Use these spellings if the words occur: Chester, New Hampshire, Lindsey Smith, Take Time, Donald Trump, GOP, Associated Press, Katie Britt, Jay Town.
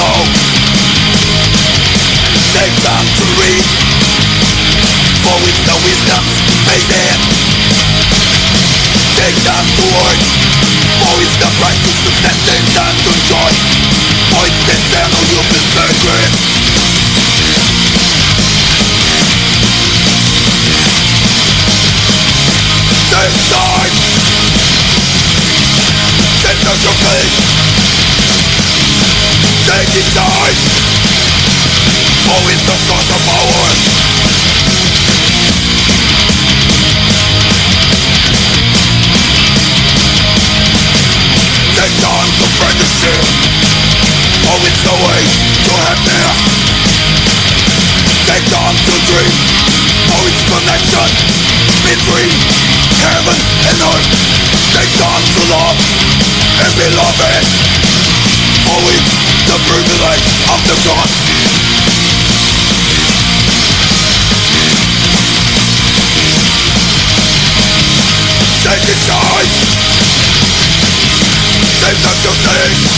go. Take time to read, for it's the wisdom's made there. Take time to earn, for it's the price to success. Take time to join, for it's the channel you've been circling. Take time. Take not your fate. Take it time. For it's the source of power. Take time to friendship. For it's the way to happiness. Take time to dream. For it's connection between heaven and earth. Take time to love and be loved, for it's the privilege of the gods. Take it time. Take time to think.